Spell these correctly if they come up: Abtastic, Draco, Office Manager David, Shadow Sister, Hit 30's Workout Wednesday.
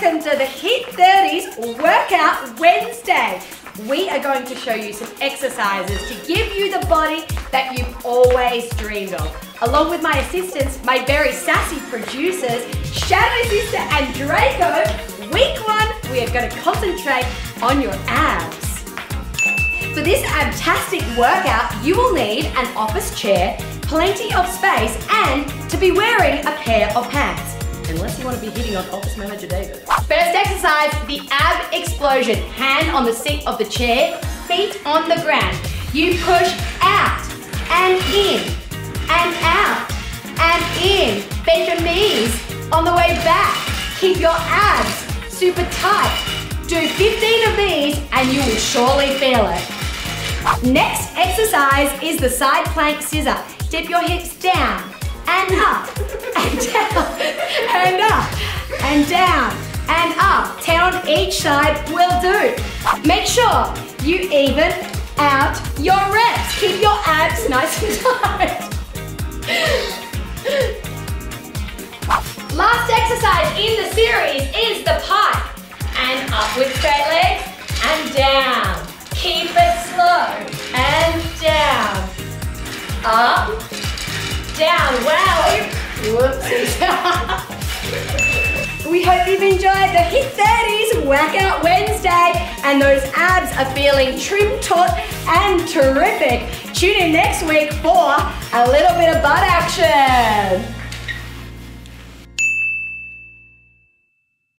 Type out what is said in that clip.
welcome to the Hit 30's Workout Wednesday. We are going to show you some exercises to give you the body that you've always dreamed of. Along with my assistants, my very sassy producers, Shadow Sister and Draco, week 1, we are going to concentrate on your abs. For this abtastic workout, you will need an office chair, plenty of space, and to be wearing a pair of pants. Unless you want to be hitting on Office Manager David. First exercise, the ab explosion. Hand on the seat of the chair, feet on the ground. You push out and in and out and in. Bend your knees on the way back. Keep your abs super tight. Do 15 of these and you will surely feel it. Next exercise is the side plank scissor. Dip your hips down and up and down and up and down and up. 10 on each side will do. Make sure you even out your reps. Keep your abs nice and tight. Last exercise in the series is the pike. And up with straight legs and down. Keep it slow and down. Up. Down. Wow. Whoopsies. We hope you've enjoyed the Hit 30's Workout Wednesday and those abs are feeling trim, taut and terrific. Tune in next week for a little bit of butt action.